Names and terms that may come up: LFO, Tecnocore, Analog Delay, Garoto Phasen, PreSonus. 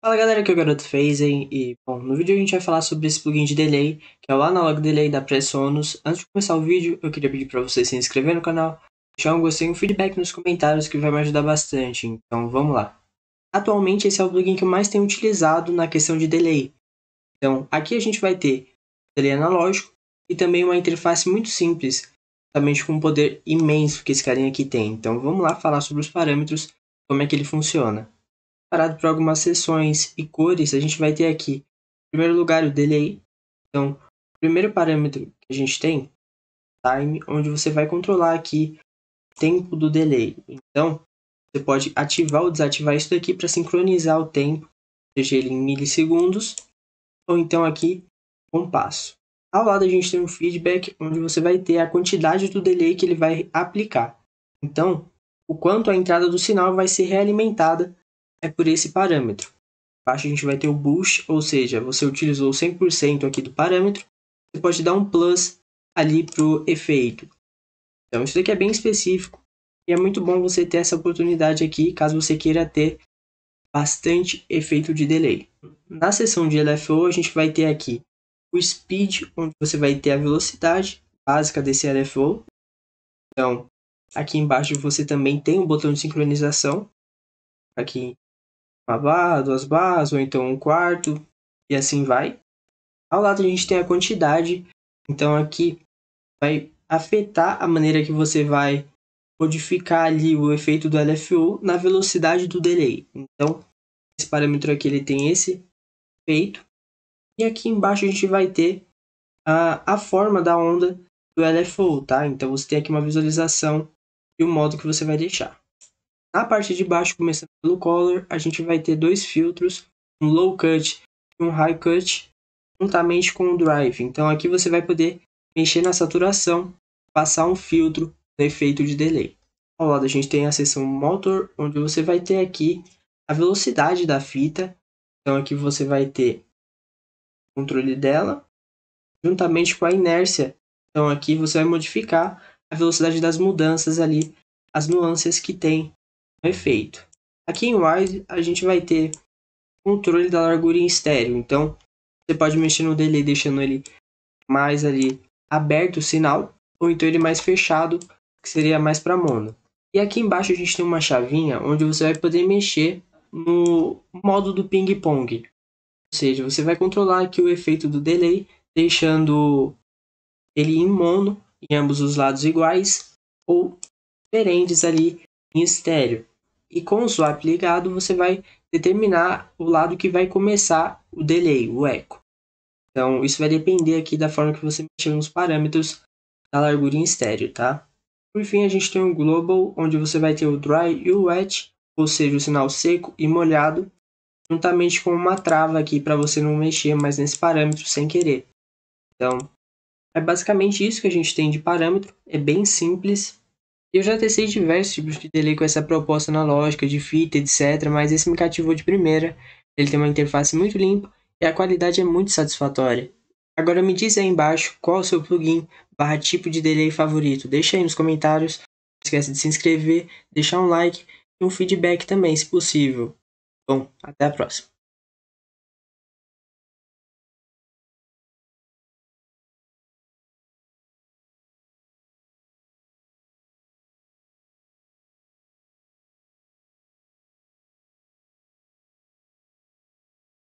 Fala galera, aqui é o Garoto Phasen e, bom, no vídeo a gente vai falar sobre esse plugin de delay, que é o Analog Delay da PreSonus. Antes de começar o vídeo, eu queria pedir para você se inscrever no canal, deixar um gostei e um feedback nos comentários que vai me ajudar bastante, então vamos lá. Atualmente esse é o plugin que eu mais tenho utilizado na questão de delay. Então, aqui a gente vai ter delay analógico e também uma interface muito simples, justamente com um poder imenso que esse carinha aqui tem. Então vamos lá falar sobre os parâmetros, como é que ele funciona. Separado por algumas seções e cores, a gente vai ter aqui, em primeiro lugar, o delay. Então, o primeiro parâmetro que a gente tem, time, onde você vai controlar aqui o tempo do delay. Então, você pode ativar ou desativar isso daqui para sincronizar o tempo, seja ele em milissegundos, ou então aqui, um passo. Ao lado a gente tem um feedback, onde você vai ter a quantidade do delay que ele vai aplicar. Então, o quanto a entrada do sinal vai ser realimentada é por esse parâmetro. Abaixo a gente vai ter o boost, ou seja, você utilizou 100% aqui do parâmetro, você pode dar um plus ali para o efeito. Então isso daqui é bem específico e é muito bom você ter essa oportunidade aqui, caso você queira ter bastante efeito de delay. Na seção de LFO a gente vai ter aqui o speed, onde você vai ter a velocidade básica desse LFO. Então aqui embaixo você também tem um botão de sincronização, aqui uma barra, duas barras, ou então um quarto, e assim vai. Ao lado a gente tem a quantidade, então aqui vai afetar a maneira que você vai modificar ali o efeito do LFO na velocidade do delay. Então, esse parâmetro aqui ele tem esse efeito, e aqui embaixo a gente vai ter a forma da onda do LFO, tá? Então você tem aqui uma visualização e o modo que você vai deixar. Na parte de baixo, começando pelo color, a gente vai ter dois filtros, um low cut e um high cut, juntamente com o drive. Então aqui você vai poder mexer na saturação, passar um filtro no efeito de delay. Ao lado a gente tem a seção motor, onde você vai ter aqui a velocidade da fita. Então aqui você vai ter o controle dela, juntamente com a inércia. Então aqui você vai modificar a velocidade das mudanças ali, as nuances que tem no efeito. Aqui em wide a gente vai ter controle da largura em estéreo, então você pode mexer no delay deixando ele mais ali aberto o sinal, ou então ele mais fechado, que seria mais para mono. E aqui embaixo a gente tem uma chavinha onde você vai poder mexer no modo do ping-pong, ou seja, você vai controlar aqui o efeito do delay deixando ele em mono, em ambos os lados iguais, ou diferentes ali em estéreo. E com o swap ligado você vai determinar o lado que vai começar o delay, o eco. Então isso vai depender aqui da forma que você mexer nos parâmetros da largura em estéreo, tá? Por fim a gente tem o global, onde você vai ter o dry e o wet, ou seja, o sinal seco e molhado, juntamente com uma trava aqui para você não mexer mais nesse parâmetro sem querer. Então é basicamente isso que a gente tem de parâmetro, é bem simples. Eu já testei diversos tipos de delay com essa proposta analógica, de fita, etc, mas esse me cativou de primeira. Ele tem uma interface muito limpa e a qualidade é muito satisfatória. Agora me diz aí embaixo qual é o seu plugin / tipo de delay favorito. Deixa aí nos comentários, não esquece de se inscrever, deixar um like e um feedback também, se possível. Bom, até a próxima.